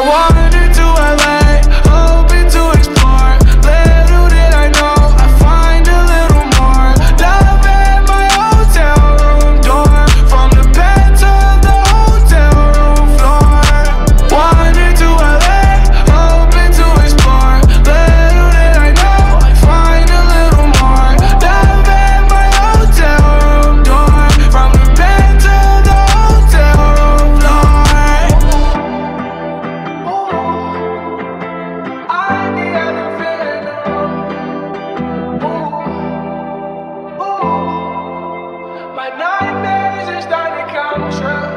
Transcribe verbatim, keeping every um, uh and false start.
I wandered to L A, hoping to explore. Little did I know, I find a little more love at my hotel room door, from the bed to the hotel room floor. Wandered to L A, hoping to explore. Little did I know, I find a little more love at my hotel room door, from the bed to the hotel room floor. I need another feeling now. Ooh, ooh. My nightmares are starting to come true.